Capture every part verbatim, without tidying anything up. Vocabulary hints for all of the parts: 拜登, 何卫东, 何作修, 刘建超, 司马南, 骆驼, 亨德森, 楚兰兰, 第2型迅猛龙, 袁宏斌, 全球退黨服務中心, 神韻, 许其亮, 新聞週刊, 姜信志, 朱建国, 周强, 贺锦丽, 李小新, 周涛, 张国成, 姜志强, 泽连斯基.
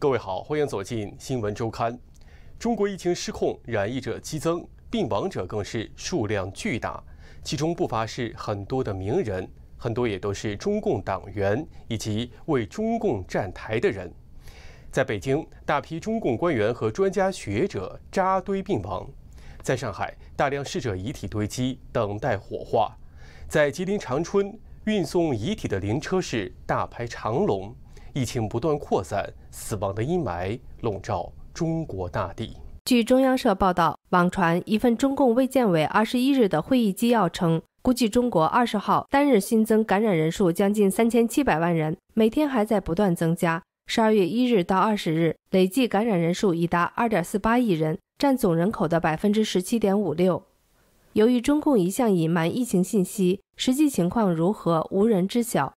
各位好，欢迎走进新闻周刊。中国疫情失控，染疫者激增，病亡者更是数量巨大，其中不乏是很多的名人，很多也都是中共党员以及为中共站台的人。在北京，大批中共官员和专家学者扎堆病亡；在上海，大量逝者遗体堆积，等待火化；在吉林长春，运送遗体的灵车是大排长龙。 疫情不断扩散，死亡的阴霾笼罩中国大地。据中央社报道，网传一份中共卫健委二十一日的会议纪要称，估计中国二十号单日新增感染人数将近三千七百万人，每天还在不断增加。十二月一日到二十日，累计感染人数已达二点四八亿人，占总人口的百分之十七点五六。由于中共一向隐瞒疫情信息，实际情况如何无人知晓。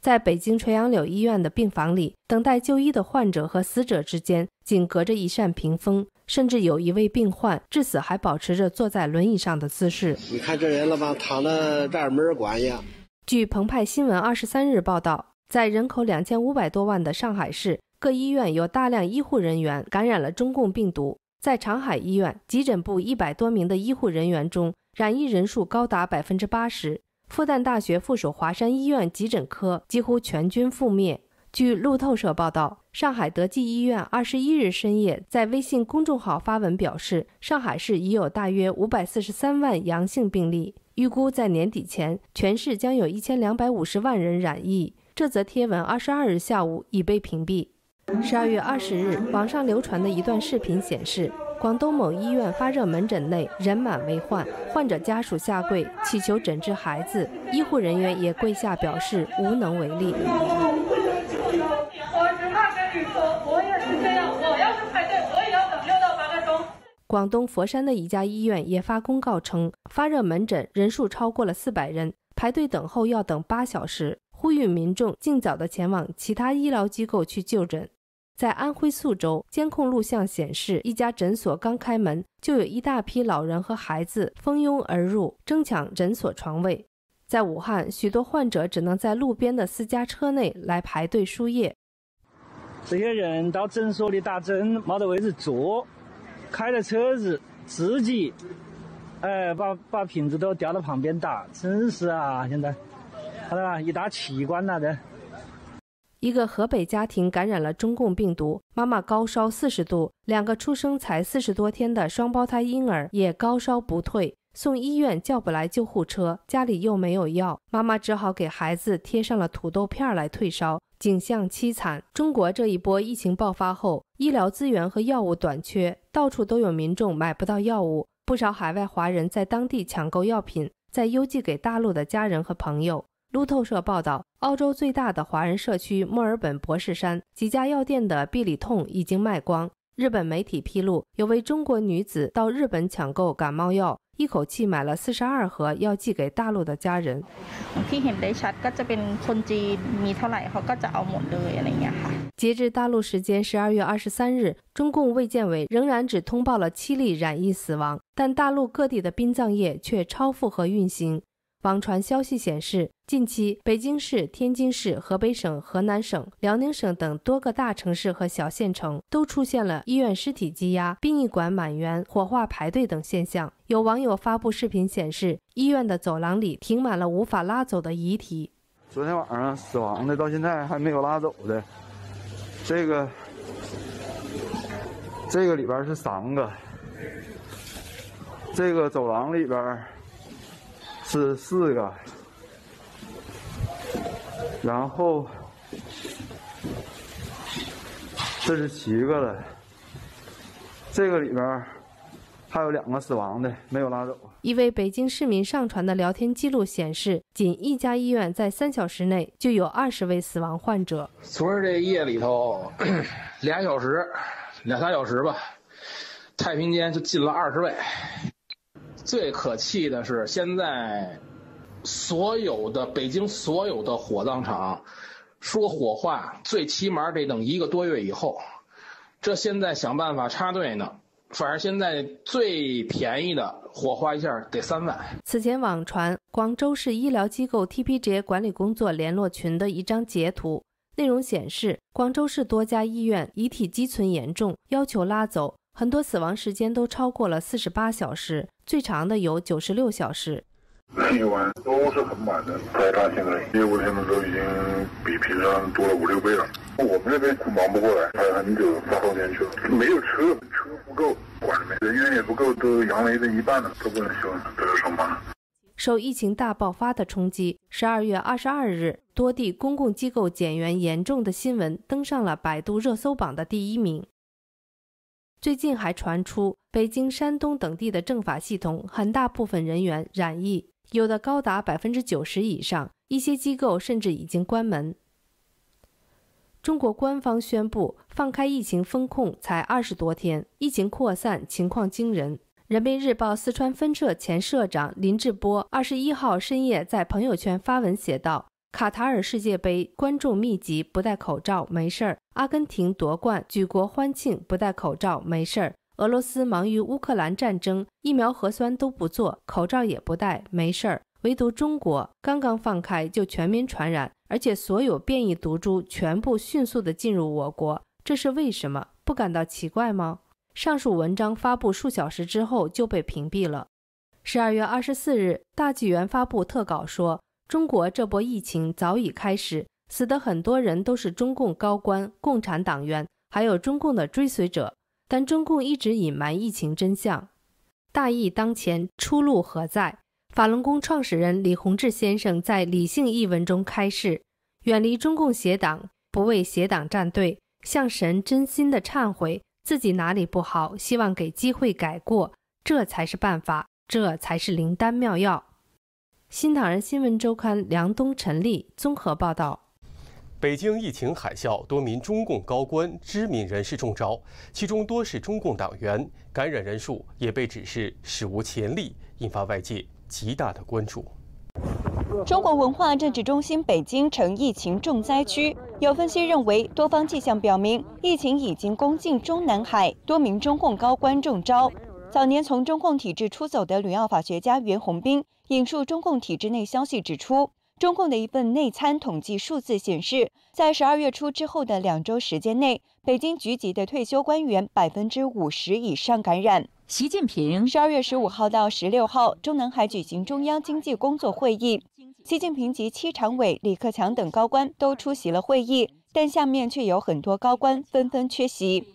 在北京垂杨柳医院的病房里，等待就医的患者和死者之间仅隔着一扇屏风，甚至有一位病患至死还保持着坐在轮椅上的姿势。你看这人了吧，躺在这儿没人管呀。据澎湃新闻二十三日报道，在人口两千五百多万的上海市，各医院有大量医护人员感染了中共病毒。在长海医院急诊部一百多名的医护人员中，染疫人数高达百分之八十。 复旦大学附属华山医院急诊科几乎全军覆灭。据路透社报道，上海德济医院二十一日深夜在微信公众号发文表示，上海市已有大约五百四十三万阳性病例，预估在年底前，全市将有一千两百五十万人染疫。这则贴文二十二日下午已被屏蔽。十二月二十日，网上流传的一段视频显示。 广东某医院发热门诊内人满为患，患者家属下跪祈求诊治孩子，医护人员也跪下表示无能为力。我实话跟你说，我也是这样，我要是排队，我也要等六到八个钟。广东佛山的一家医院也发公告称，发热门诊人数超过了四百人，排队等候要等八小时，呼吁民众尽早的前往其他医疗机构去就诊。 在安徽宿州，监控录像显示，一家诊所刚开门，就有一大批老人和孩子蜂拥而入，争抢诊所床位。在武汉，许多患者只能在路边的私家车内来排队输液。这些人到诊所里打针，没得位置坐，开着车子自己，哎、呃，把把瓶子都掉到旁边打，真是啊！现在，看到吧，一大奇观了的。 一个河北家庭感染了中共病毒，妈妈高烧四十度，两个出生才四十多天的双胞胎婴儿也高烧不退，送医院叫不来救护车，家里又没有药，妈妈只好给孩子贴上了土豆片来退烧，景象凄惨。中国这一波疫情爆发后，医疗资源和药物短缺，到处都有民众买不到药物，不少海外华人在当地抢购药品，再邮寄给大陆的家人和朋友。 路透社报道，澳洲最大的华人社区墨尔本博士山几家药店的必理痛已经卖光。日本媒体披露，有位中国女子到日本抢购感冒药，一口气买了四十二盒，要寄给大陆的家人。截至大陆时间十二月二十三日，中共卫健委仍然只通报了七例染疫死亡，但大陆各地的殡葬业却超负荷运行。 网传消息显示，近期北京市、天津市、河北省、河南省、辽宁省等多个大城市和小县城都出现了医院尸体积压、殡仪馆满员、火化排队等现象。有网友发布视频显示，医院的走廊里停满了无法拉走的遗体。昨天晚上死亡的，到现在还没有拉走的。这个，这个里边是三个，这个走廊里边。 是四个，然后这是七个了，这个里边还有两个死亡的没有拉走。一位北京市民上传的聊天记录显示，仅一家医院在三小时内就有二十位死亡患者。昨儿这夜里头，俩小时、两三小时吧，太平间就进了二十位。 最可气的是，现在所有的北京所有的火葬场说火化，最起码得等一个多月以后。这现在想办法插队呢，反正现在最便宜的火化一下得三万。此前网传广州市医疗机构 T P J 管理工作联络群的一张截图。内容显示，广州市多家医院遗体积存严重，要求拉走，很多死亡时间都超过了四十八小时，最长的有九十六小时。 体温都是很满的，该查清的业务性的都已经比平常多了五六倍了。我们这边忙不过来，排很久发动前去了，没有车，车不够，管着没，人员也不够，都阳了一半了，都不能休，都要上班。受疫情大爆发的冲击， 十二月二十二日，多地公共机构减员严重的新闻登上了百度热搜榜的第一名。 最近还传出，北京、山东等地的政法系统很大部分人员染疫，有的高达 百分之九十 以上，一些机构甚至已经关门。中国官方宣布放开疫情封控才二十多天，疫情扩散情况惊人。人民日报四川分社前社长林志波二十一号深夜在朋友圈发文写道：“卡塔尔世界杯观众密集，不戴口罩没事儿。” 阿根廷夺冠，举国欢庆，不戴口罩没事儿；俄罗斯忙于乌克兰战争，疫苗核酸都不做，口罩也不戴，没事儿。唯独中国刚刚放开就全民传染，而且所有变异毒株全部迅速地进入我国，这是为什么？不感到奇怪吗？上述文章发布数小时之后就被屏蔽了。十二月二十四日，大纪元发布特稿说，中国这波疫情早已开始。 死的很多人都是中共高官、共产党员，还有中共的追随者，但中共一直隐瞒疫情真相。大疫当前，出路何在？法轮功创始人李洪志先生在《理性》一文中开示：远离中共邪党，不为邪党站队，向神真心的忏悔自己哪里不好，希望给机会改过，这才是办法，这才是灵丹妙药。新唐人新闻周刊梁冬、陈丽综合报道。 北京疫情海啸，多名中共高官、知名人士中招，其中多是中共党员，感染人数也被指是史无前例，引发外界极大的关注。中国文化政治中心北京成疫情重灾区，有分析认为，多方迹象表明，疫情已经攻进中南海，多名中共高官中招。 早年从中共体制出走的旅澳法学家袁宏斌引述中共体制内消息指出，中共的一份内参统计数字显示，在十二月初之后的两周时间内，北京局级的退休官员百分之五十以上感染。习近平十二月十五号到十六号，中南海举行中央经济工作会议，习近平及七常委李克强等高官都出席了会议，但下面却有很多高官纷纷缺席。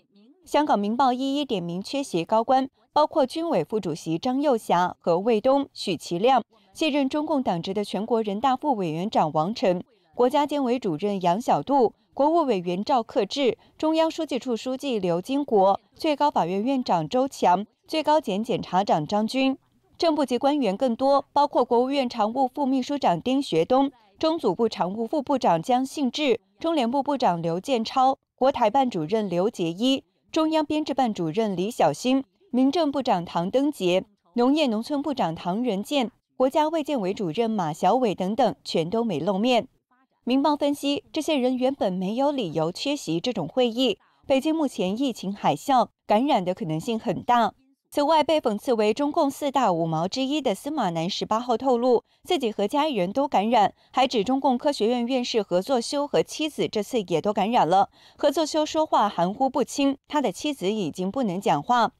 香港《明报》一一点名缺席高官，包括军委副主席张幼霞、何卫东、许其亮，卸任中共党职的全国人大副委员长王晨、国家监委主任杨晓渡、国务委员赵克志、中央书记处书记刘金国、最高法院院长周强、最高检检察长张军。正部级官员更多，包括国务院常务副秘书长丁学东、中组部常务副部长姜信志、中联部部长刘建超、国台办主任刘捷一。 中央编制办主任李小新、民政部长唐登杰、农业农村部长唐仁健、国家卫健委主任马晓伟等等，全都没露面。明报分析，这些人原本没有理由缺席这种会议。北京目前疫情海啸，感染的可能性很大。此外，被讽刺为中共四大五毛之一的司马南十八号透露，自己和家人都感染，还指中共科学院院士何作修和妻子这次也都感染了。何作修说话含糊不清，他的妻子已经不能讲话。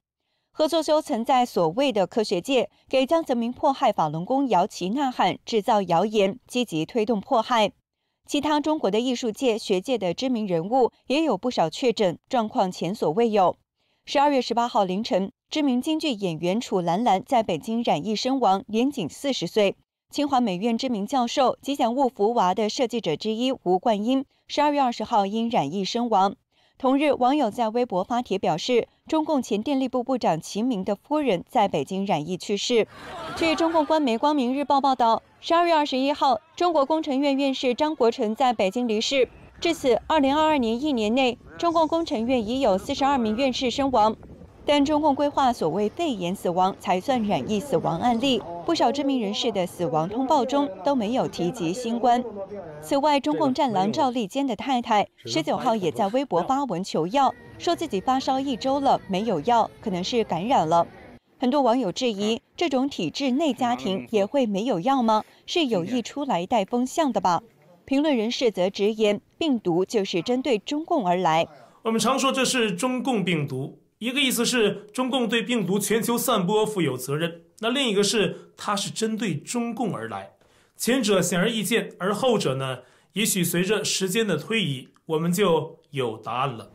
何作修曾在所谓的科学界给江泽民迫害法轮功摇旗呐喊，制造谣言，积极推动迫害。其他中国的艺术界、学界的知名人物也有不少确诊，状况前所未有。 十二月十八号凌晨，知名京剧演员楚岚岚在北京染疫身亡，年仅四十岁。清华美院知名教授、吉祥物福娃的设计者之一吴冠英，十二月二十号因染疫身亡。同日，网友在微博发帖表示，中共前电力部部长齐明的夫人在北京染疫去世。据中共官媒《光明日报》报道，十二月二十一号，中国工程院院士张国成在北京离世。 至此，二零二二年一年内，中共工程院已有四十二名院士身亡，但中共规划所谓肺炎死亡才算染疫死亡案例。不少知名人士的死亡通报中都没有提及新冠。此外，中共战狼赵立坚的太太十九号也在微博发文求药，说自己发烧一周了，没有药，可能是感染了。很多网友质疑，这种体制内家庭也会没有药吗？是有意出来带风向的吧？评论人士则直言，病毒就是针对中共而来。我们常说这是中共病毒，一个意思是中共对病毒全球散播负有责任，那另一个是它是针对中共而来。前者显而易见，而后者呢，也许随着时间的推移，我们就有答案了。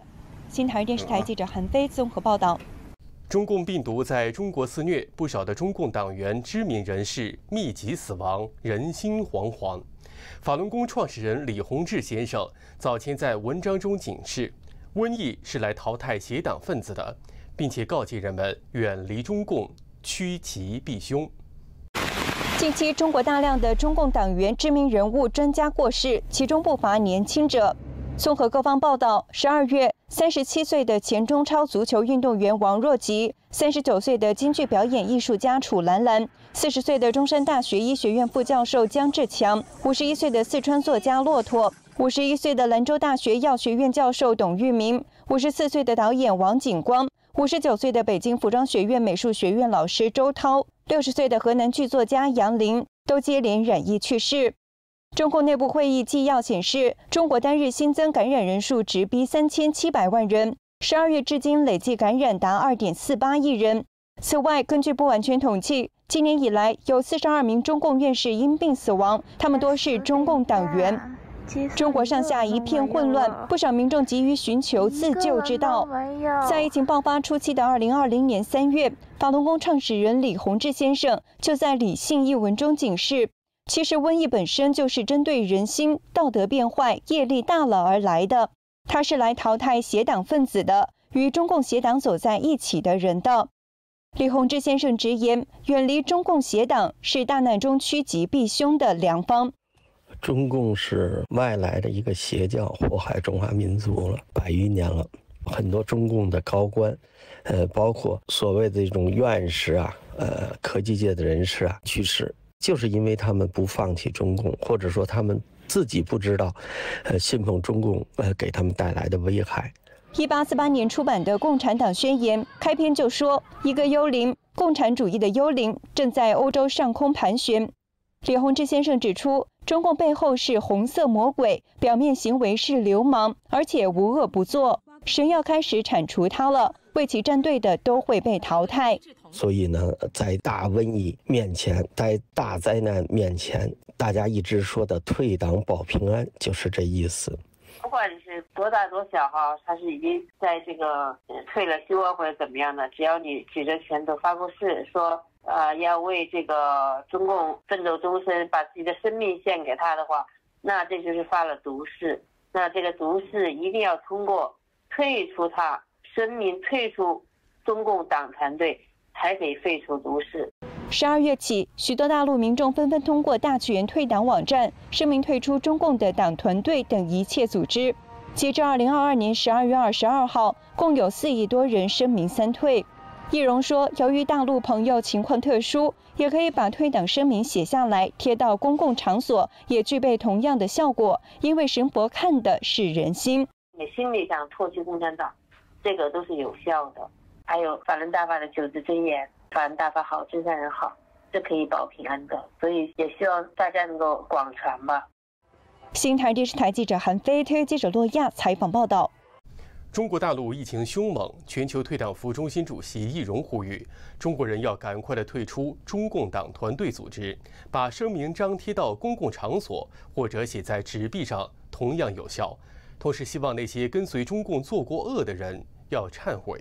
新唐人电视台记者韩飞综合报道。 中共病毒在中国肆虐，不少的中共党员、知名人士密集死亡，人心惶惶。法轮功创始人李洪志先生早前在文章中警示，瘟疫是来淘汰邪党分子的，并且告诫人们远离中共，趋吉避凶。近期，中国大量的中共党员、知名人物、专家过世，其中不乏年轻者。 综合各方报道，十二月，三十七岁的前中超足球运动员王若吉，三十九岁的京剧表演艺术家楚兰兰，四十岁的中山大学医学院副教授姜志强，五十一岁的四川作家骆驼，五十一岁的兰州大学药学院教授董玉明，五十四岁的导演王景光，五十九岁的北京服装学院美术学院老师周涛，六十岁的河南剧作家杨林，都接连染疫去世。 中共内部会议纪要显示，中国单日新增感染人数直逼三千七百万人，十二月至今累计感染达二点四八亿人。此外，根据不完全统计，今年以来有四十二名中共院士因病死亡，他们多是中共党员。中国上下一片混乱，不少民众急于寻求自救之道。在疫情爆发初期的二零二零年三月，法轮功创始人李洪志先生就在《理性》一文中警示。 其实瘟疫本身就是针对人心、道德变坏、业力大了而来的，它是来淘汰邪党分子的，与中共邪党走在一起的人的。李洪志先生直言，远离中共邪党是大难中趋吉避凶的良方。中共是外来的一个邪教，祸害中华民族了百余年了，很多中共的高官，呃，包括所谓的这种院士啊，呃，科技界的人士啊，去世。 就是因为他们不放弃中共，或者说他们自己不知道，呃，信奉中共呃给他们带来的危害。一八四八年出版的《共产党宣言》开篇就说，一个幽灵，共产主义的幽灵正在欧洲上空盘旋。李洪志先生指出，中共背后是红色魔鬼，表面行为是流氓，而且无恶不作。神要开始铲除他了，为其站队的都会被淘汰。 所以呢，在大瘟疫面前，在大灾难面前，大家一直说的“退党保平安”就是这意思。不管是多大多小哈，他是已经在这个退了休啊或者怎么样的，只要你举着拳头发过誓，说呃要为这个中共奋斗终身，把自己的生命献给他的话，那这就是发了毒誓。那这个毒誓一定要通过退出他，声明退出中共党团队。 才得废除毒誓。十二月起，许多大陆民众纷纷通过大纪元退党网站声明退出中共的党团队等一切组织。截至二零二二年十二月二十二号，共有四亿多人声明三退。易容说，由于大陆朋友情况特殊，也可以把退党声明写下来贴到公共场所，也具备同样的效果，因为神佛看的是人心。你心里想唾弃共产党，这个都是有效的。 还有法轮大法的九字真言，法轮大法好，真善人好，这可以保平安的，所以也希望大家能够广传吧。新唐人电视台记者韩飞，特约记者洛亚采访报道。中国大陆疫情凶猛，全球退党服务中心主席易荣呼吁，中国人要赶快的退出中共党团队组织，把声明张贴到公共场所或者写在纸币上，同样有效。同时，希望那些跟随中共做过恶的人要忏悔。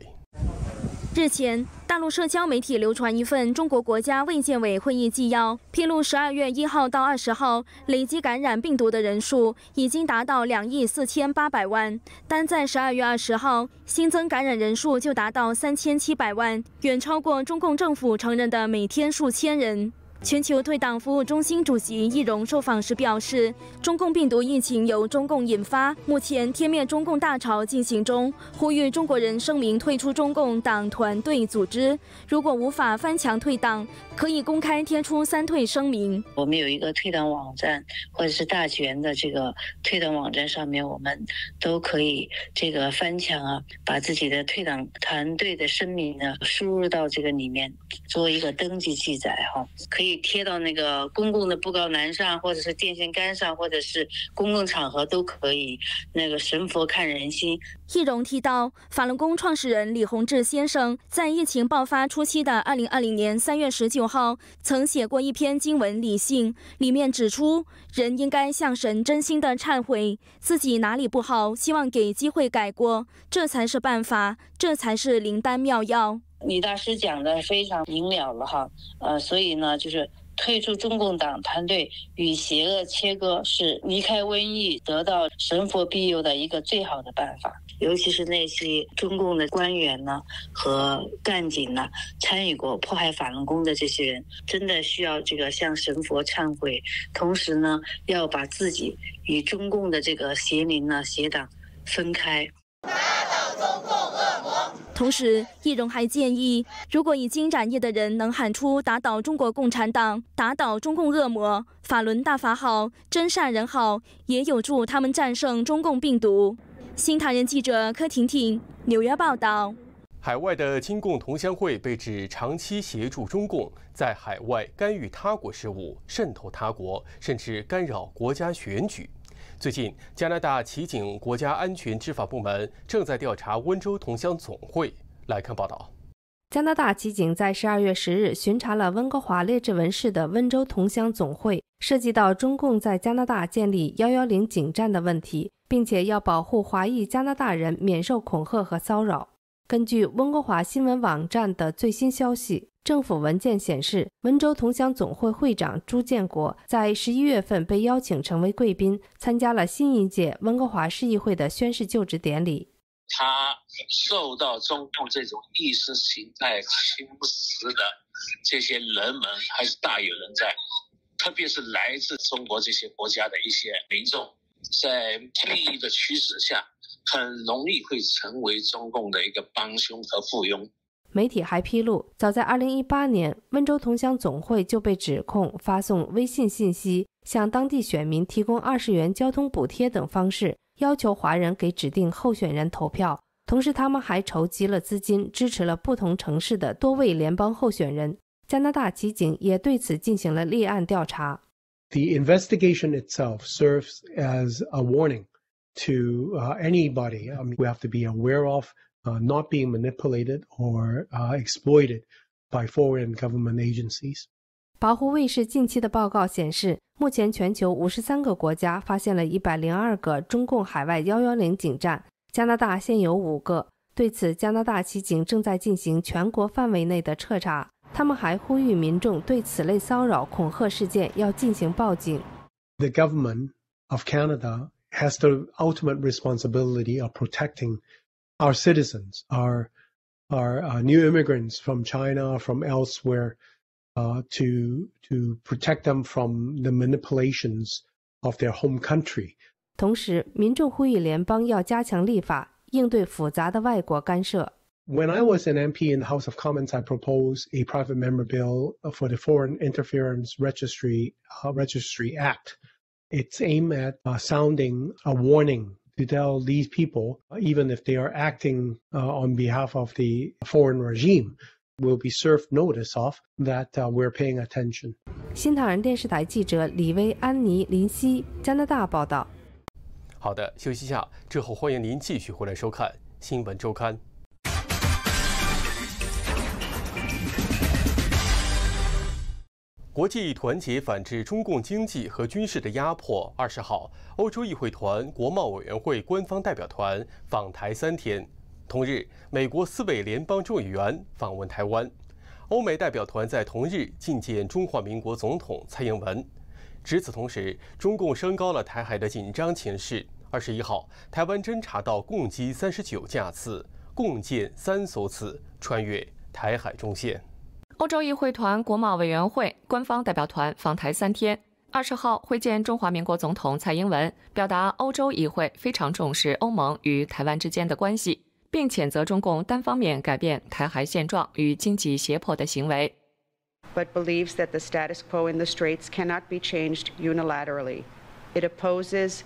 日前，大陆社交媒体流传一份中国国家卫健委会议纪要，披露十二月一号到二十号累计感染病毒的人数已经达到两亿四千八百万，单在十二月二十号新增感染人数就达到三千七百万，远超过中共政府承认的每天数千人。 全球退党服务中心主席易荣受访时表示，中共病毒疫情由中共引发，目前天灭中共大潮进行中，呼吁中国人声明退出中共党团队组织。如果无法翻墙退党，可以公开贴出三退声明。我们有一个退党网站，或者是大纪元的这个退党网站上面，我们都可以这个翻墙啊，把自己的退党团队的声明呢输入到这个里面，做一个登记记载哈、啊，可以。以贴到那个公共的布告栏上，或者是电线杆上，或者是公共场合都可以。那个神佛看人心。易荣提到，法轮功创始人李洪志先生在疫情爆发初期的二零二零年三月十九号，曾写过一篇经文理性，里面指出，人应该向神真心的忏悔自己哪里不好，希望给机会改过，这才是办法，这才是灵丹妙药。 李大师讲的非常明了了哈，呃，所以呢，就是退出中共党团队，与邪恶切割，是离开瘟疫、得到神佛庇佑的一个最好的办法。尤其是那些中共的官员呢和干警呢，参与过迫害法轮功的这些人，真的需要这个向神佛忏悔，同时呢，要把自己与中共的这个邪灵呢、邪党分开。 同时，易荣还建议，如果已经染疫的人能喊出“打倒中国共产党，打倒中共恶魔，法轮大法好，真善人好”，也有助他们战胜中共病毒。新唐人记者柯婷婷，纽约报道。海外的亲共同乡会被指长期协助中共在海外干预他国事务，渗透他国，甚至干扰国家选举。 最近，加拿大骑警国家安全执法部门正在调查温州同乡总会。来看报道。加拿大骑警在十二月十日巡查了温哥华列治文市的温州同乡总会，涉及到中共在加拿大建立一一零警站的问题，并且要保护华裔加拿大人免受恐吓和骚扰。根据温哥华新闻网站的最新消息。 政府文件显示，温州同乡总会会长朱建国在十一月份被邀请成为贵宾，参加了新一届温哥华市议会的宣誓就职典礼。他受到中共这种意识形态侵蚀的这些人们还是大有人在，特别是来自中国这些国家的一些民众，在利益的驱使下，很容易会成为中共的一个帮凶和附庸。 媒体还披露，早在二零一八年，温州同乡总会就被指控发送微信信息，向当地选民提供二十元交通补贴等方式，要求华人给指定候选人投票。同时，他们还筹集了资金，支持了不同城市的多位联邦候选人。加拿大骑警也对此进行了立案调查。The investigation itself serves as a warning to anybody. I mean, we have to be aware of. Uh, not being manipulated or uh, exploited by foreign government agencies. 保护卫视近期的报告显示，目前全球五十三个国家发现了一百零二个中共海外一一零警站，加拿大现有五个。对此，加拿大骑警正在进行全国范围内的彻查。他们还呼吁民众对此类骚扰、恐吓事件要进行报警。The government of Canada has the ultimate responsibility of protecting. Our citizens, our our uh, new immigrants from China, from elsewhere, uh, to to protect them from the manipulations of their home country. 同时，民众呼吁联邦要加强立法，应对复杂的外国干涉。When I was an M P in the House of Commons, I proposed a private member bill for the Foreign Interference Registry uh, Registry Act. It's aimed at uh, sounding a warning. To tell these people, even if they are acting uh, on behalf of the foreign regime, will be served notice of that uh, we're paying attention. 新唐人电视台记者李薇、安妮、林夕，加拿大报道。好的，休息一下之后，欢迎您继续回来收看《新闻周刊》。国际团结反制中共经济和军事的压迫。二十号，欧洲议会团国贸委员会官方代表团访台三天。同日，美国四位联邦众议员访问台湾。欧美代表团在同日觐见中华民国总统蔡英文。值此同时，中共升高了台海的紧张情势。二十一号，台湾侦察到共机三十九架次，共建三艘次穿越台海中线。 欧洲议会团国贸委员会官方代表团访台三天，二十号会见中华民国总统蔡英文，表达欧洲议会非常重视欧盟与台湾之间的关系，并谴责中共单方面改变台海现状与经济胁迫的行为。But believes that the status quo in the Straits cannot be changed unilaterally. It opposes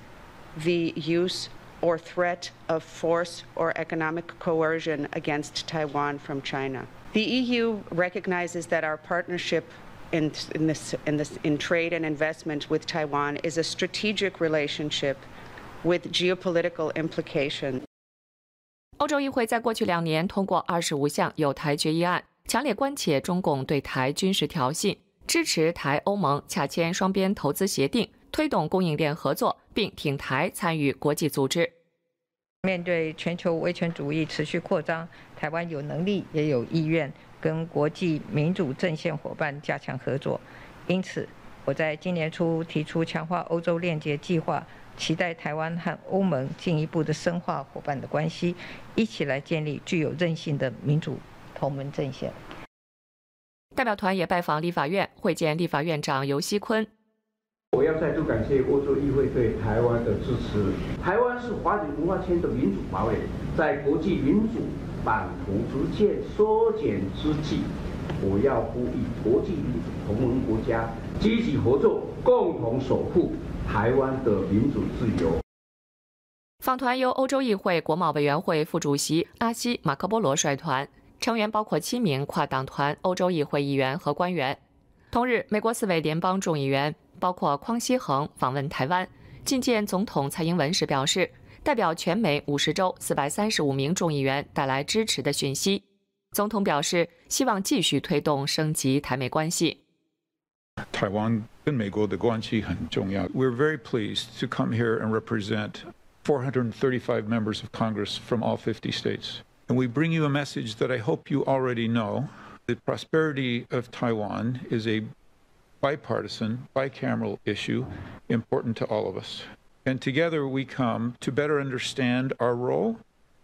the use or threat of force or economic coercion against Taiwan from China. The E U recognizes that our partnership in, in, this, in, this, in trade and investment with Taiwan is a strategic relationship with geopolitical implication. 欧洲议会在过去两年通过二十五项有台决议案，强烈关切中共对台军事挑衅，支持台欧盟洽签双边投资协定，推动供应链合作，并挺台参与国际组织。面对全球威权主义持续扩张，台湾有能力也有意愿跟国际民主阵线伙伴加强合作。因此，我在今年初提出强化欧洲链接计划。 期待台湾和欧盟进一步的深化伙伴的关系，一起来建立具有韧性的民主同盟阵线。代表团也拜访立法院，会见立法院长游锡堃。我要再度感谢欧洲议会对台湾的支持。台湾是华人文化圈的民主堡垒，在国际民主版图逐渐缩减之际，我要呼吁国际民主同盟国家积极合作，共同守护 台湾的民主自由。访团由欧洲议会国贸委员会副主席阿西马克波罗率团，成员包括七名跨党团欧洲议会议员和官员。同日，美国四位联邦众议员，包括匡熙衡访问台湾。觐见总统蔡英文时表示，代表全美五十州四百三十五名众议员带来支持的讯息。总统表示，希望继续推动升级台美关系。 Taiwan and Mexico, the Guanxi, Zhongyang. We're very pleased to come here and represent four hundred thirty-five members of Congress from all fifty states. And we bring you a message that I hope you already know. The prosperity of Taiwan is a bipartisan, bicameral issue important to all of us. And together we come to better understand our role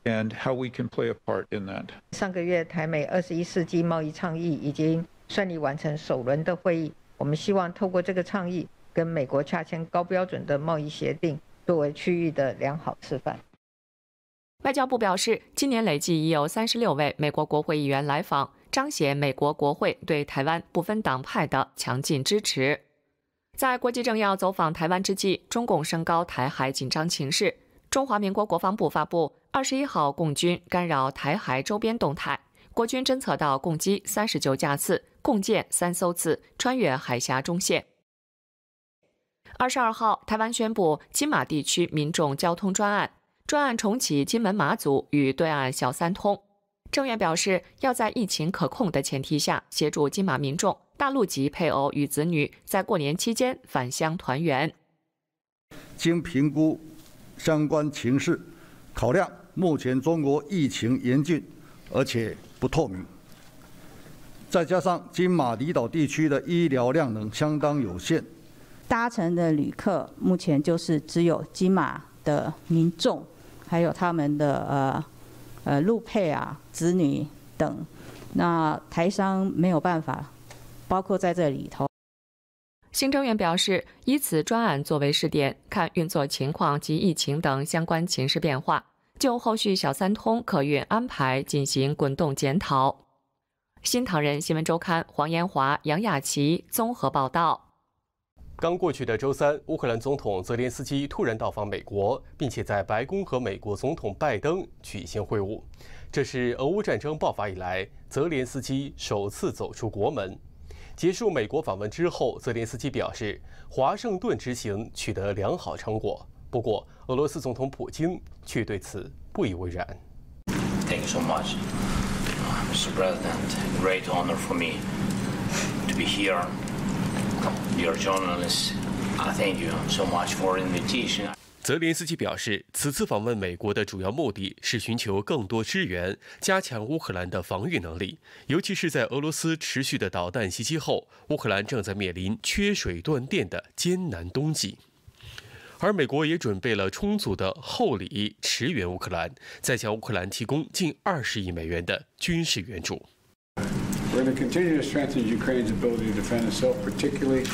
and how we can play a part in that. 上个月，台美二十一世纪贸易倡议已经顺利完成首轮的会议。 我们希望透过这个倡议，跟美国洽签高标准的贸易协定，作为区域的良好示范。外交部表示，今年累计已有三十六位美国国会议员来访，彰显美国国会对台湾不分党派的强劲支持。在国际政要走访台湾之际，中共升高台海紧张情势。中华民国国防部发布二十一号共军干扰台海周边动态，国军侦测到共机三十九架次。 共建三艘次穿越海峡中线。二十二号，台湾宣布金马地区民众交通专案，专案重启金门马祖与对岸小三通。政院表示，要在疫情可控的前提下，协助金马民众、大陆籍配偶与子女在过年期间返乡团圆。经评估相关情势，考量目前中国疫情严峻，而且不透明。 再加上金马离岛地区的医疗量能相当有限，搭乘的旅客目前就是只有金马的民众，还有他们的呃呃陆配啊、子女等，那台商没有办法包括在这里头。行政院表示，以此专案作为试点，看运作情况及疫情等相关情势变化，就后续小三通客运安排进行滚动检讨。 新唐人新闻周刊黄延华、杨雅琪综合报道。刚过去的周三，乌克兰总统泽连斯基突然到访美国，并且在白宫和美国总统拜登举行会晤。这是俄乌战争爆发以来，泽连斯基首次走出国门。结束美国访问之后，泽连斯基表示，华盛顿之行取得良好成果。不过，俄罗斯总统普京却对此不以为然。Thank you so much. Mister President, a great honor for me to be here. Dear journalists, I thank you so much for invitation. 泽连斯基表示，此次访问美国的主要目的是寻求更多支援，加强乌克兰的防御能力，尤其是在俄罗斯持续的导弹袭击后，乌克兰正在面临缺水断电的艰难冬季。 而美国也准备了充足的厚礼驰援乌克兰，再向乌克兰提供近二十亿美元的军事援助。We're going to continue to strengthen Ukraine's ability to defend itself, particularly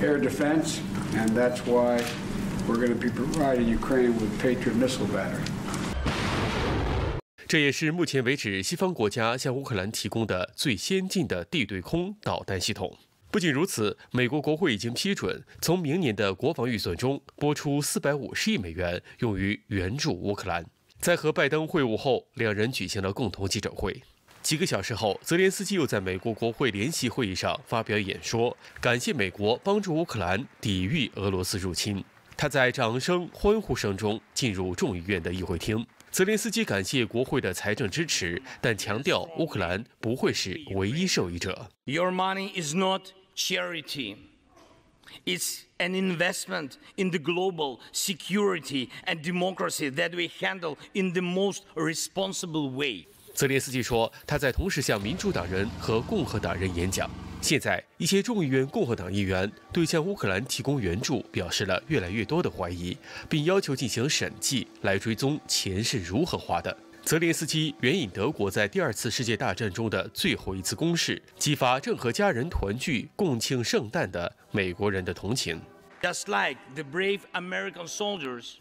air defense, and that's why we're going to be providing Ukraine with Patriot missile battery. 这也是目前为止西方国家向乌克兰提供的最先进的地对空导弹系统。 不仅如此，美国国会已经批准从明年的国防预算中拨出四百五十亿美元用于援助乌克兰。在和拜登会晤后，两人举行了共同记者会。几个小时后，泽连斯基又在美国国会联席会议上发表演说，感谢美国帮助乌克兰抵御俄罗斯入侵。他在掌声、欢呼声中进入众议院的议会厅。泽连斯基感谢国会的财政支持，但强调乌克兰不会是唯一受益者。Your money is not charity. It's an investment in the global security and democracy that we handle in the most responsible way. 泽连斯基说，他在同时向民主党人和共和党人演讲。现在，一些众议院共和党议员对向乌克兰提供援助表示了越来越多的怀疑，并要求进行审计来追踪钱是如何花的。泽连斯基援引德国在第二次世界大战中的最后一次攻势，激发正和家人团聚、共庆圣诞的美国人的同情。Just like the brave American soldiers,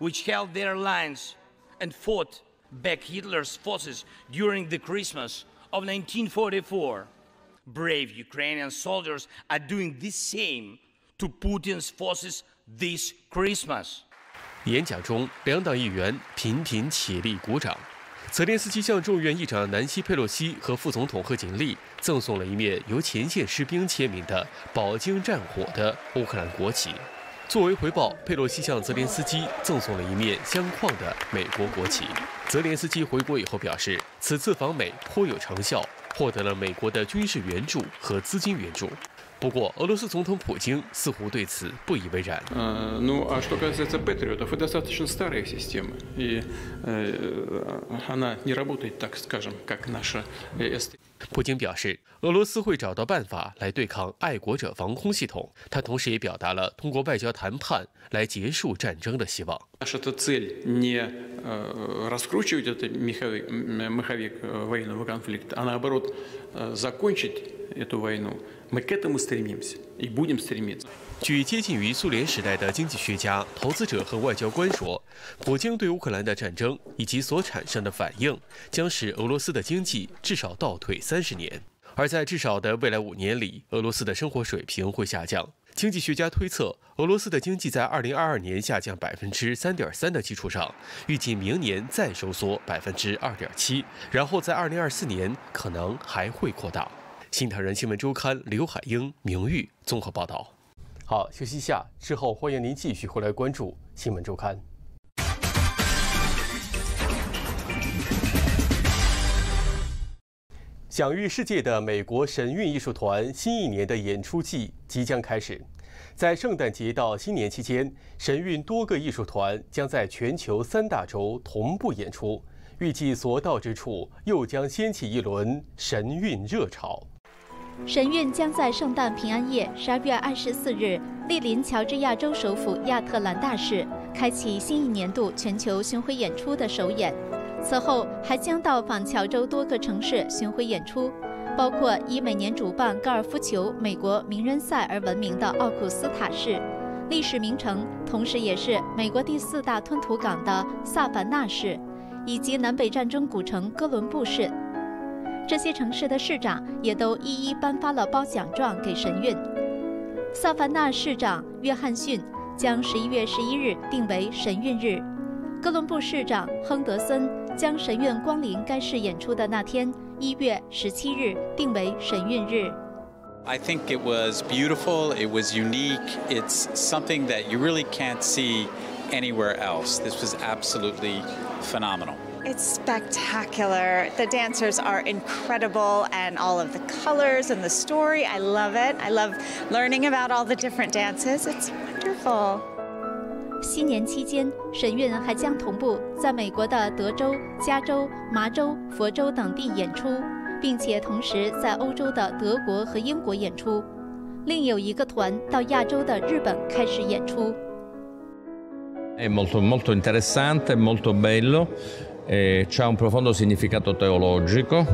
which held their lines and fought. Back Hitler's forces during the Christmas of nineteen forty-four. Brave Ukrainian soldiers are doing the same to Putin's forces this Christmas. 演讲中，两党议员频频起立鼓掌。泽连斯基向众议院议长南希·佩洛西和副总统贺锦丽赠送了一面由前线士兵签名的“饱经战火”的乌克兰国旗。作为回报，佩洛西向泽连斯基赠送了一面相框的美国国旗。泽连斯基回国以后表示，此次访美颇有成效，获得了美国的军事援助和资金援助。不过，俄罗斯总统普京似乎对此不以为然。Ну, а что касается патриотов, это достаточно старая система, и она не работает, так скажем, как наша эс. 普京表示，俄罗斯会找到办法来对抗爱国者防空系统。他同时也表达了通过外交谈判来结束战争的希望。Наша цель не раскручивать этот маховик военного конфликта, а наоборот закончить эту войну. Мы к этому стремимся и будем стремиться. 据接近于苏联时代的经济学家、投资者和外交官说，普京对乌克兰的战争以及所产生的反应，将使俄罗斯的经济至少倒退三十年。而在至少的未来五年里，俄罗斯的生活水平会下降。经济学家推测，俄罗斯的经济在二零二二年下降百分之三点三的基础上，预计明年再收缩百分之二点七，然后在二零二四年可能还会扩大。新唐人新闻周刊，刘海英、明玉综合报道。好，休息一下，之后欢迎您继续回来关注《新闻周刊》。享誉世界的美国神韵艺术团新一年的演出季即将开始，在圣诞节到新年期间，神韵多个艺术团将在全球三大洲同步演出，预计所到之处又将掀起一轮神韵热潮。 神韵将在圣诞平安夜十二月二十四日莅临乔治亚州首府亚特兰大市，开启新一年度全球巡回演出的首演。此后还将到访乔州多个城市巡回演出，包括以每年主办高尔夫球美国名人赛而闻名的奥库斯塔市、历史名城，同时也是美国第四大吞吐港的萨凡纳市，以及南北战争古城哥伦布市。 这些城市的市长也都一一颁发了褒奖状给神韵。萨凡纳市长约翰逊将十一月十一日定为神韵日，哥伦布市长亨德森将神韵光临该市演出的那天，一月十七日定为神韵日。 I think it was beautiful. It was unique. It's something that you really can't see anywhere else. This was absolutely phenomenal. It's spectacular. The dancers are incredible, and all of the colors and the story. I love it. I love learning about all the different dances. It's wonderful. 新年期间，神韵还将同步在美国的德州、加州、麻州、佛州等地演出，并且同时在欧洲的德国和英国演出。另有一个团到亚洲的日本开始演出。È molto molto interessante, molto bello. C'è un profondo significato teologico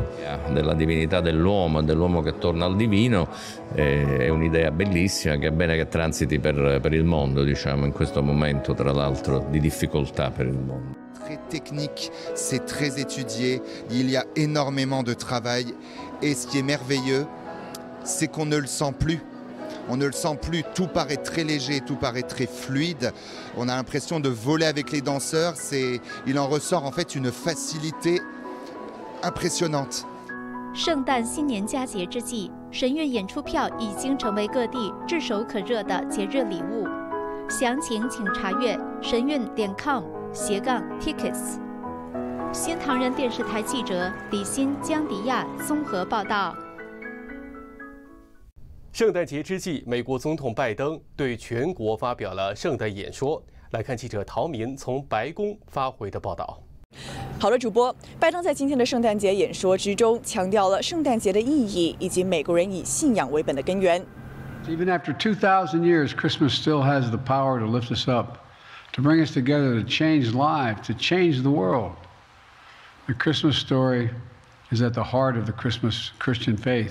della divinità dell'uomo, dell'uomo che torna al divino, è un'idea bellissima che è bene che transiti per, per il mondo, diciamo, in questo momento tra l'altro di difficoltà per il mondo. Très technique, c'est très étudié, il y a énormément de travail et ce qui est merveilleux, c'est qu'on ne le sent plus. On ne le sent plus, tout paraît très léger, tout paraît très fluide. On a l'impression de voler avec les danseurs. Il en ressort en fait une facilité impressionnante. 圣诞新年佳节之际，神乐演出票已经成为各地炙手可热的节日礼物。详情请查阅神韵点 com斜杠 tickets。新唐人电视台记者李欣、江迪亚综合报道。圣诞节之际，美国总统拜登对全国发表了圣诞演说。来看记者陶民从白宫发回的报道。 好了，主播，拜登在今天的圣诞节演说之中强调了圣诞节的意义以及美国人以信仰为本的根源。Even after two thousand years, Christmas still has the power to lift us up, to bring us together, to change lives, to change the world. The Christmas story is at the heart of the Christmas Christian faith.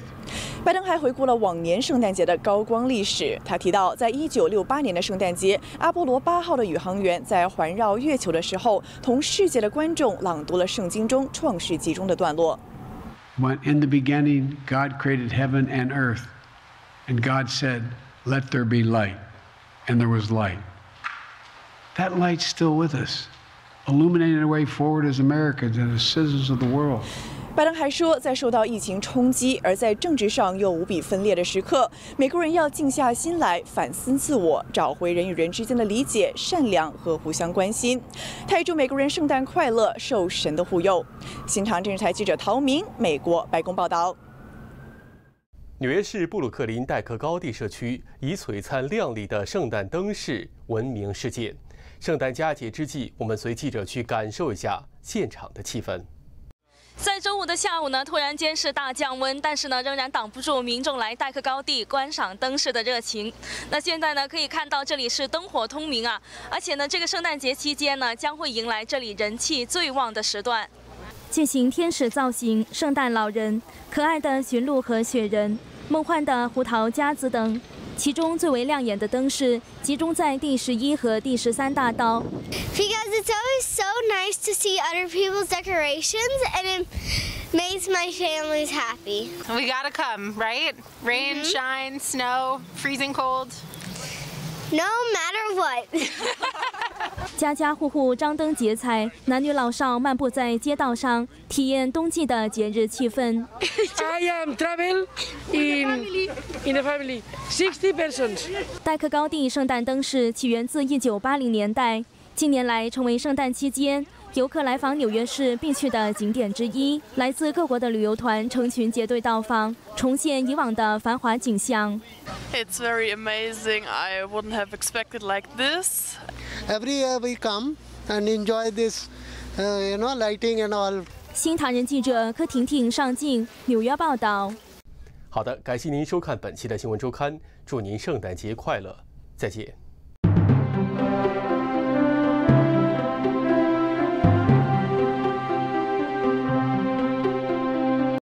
拜登还回顾了往年圣诞节的高光历史。他提到，在一九六八年的圣诞节，阿波罗八号的宇航员在环绕月球的时候，同世界的观众朗读了圣经中《创世纪》中的段落。When in the beginning God created heaven and earth, and God said, "Let there be light," and there was light. That light's still with us, illuminating the way forward as Americans and as citizens of the world. 拜登还说，在受到疫情冲击，而在政治上又无比分裂的时刻，美国人要静下心来反思自我，找回人与人之间的理解、善良和互相关心。他也祝美国人圣诞快乐，受神的护佑。新唐人电视台记者陶明，美国白宫报道。纽约市布鲁克林代克高地社区以璀璨亮丽的圣诞灯饰闻名世界。圣诞佳节之际，我们随记者去感受一下现场的气氛。 在周五的下午呢，突然间是大降温，但是呢，仍然挡不住民众来代克高地观赏灯饰的热情。那现在呢，可以看到这里是灯火通明啊，而且呢，这个圣诞节期间呢，将会迎来这里人气最旺的时段。进行天使造型、圣诞老人、可爱的驯鹿和雪人、梦幻的胡桃夹子等，其中最为亮眼的灯饰集中在第十一和第十三大道。 It's always so nice to see other people's decorations, and it makes my families happy. We gotta come, right? Rain, mm-hmm. shine, snow, freezing cold. No matter what. 家家户户张灯结彩，男女老少漫步在街道上，体验冬季的节日气氛。I am travel in in a family, sixty persons. 代克高地圣诞灯饰起源自一九八零年代。 近年来，成为圣诞期间游客来访纽约市必去的景点之一。来自各国的旅游团成群结队到访，重现以往的繁华景象。It's very amazing. I wouldn't have expected like this. Every year we come and enjoy this, you know, lighting and all. 新唐人记者柯婷婷上镜纽约报道。好的，感谢您收看本期的新闻周刊，祝您圣诞节快乐，再见。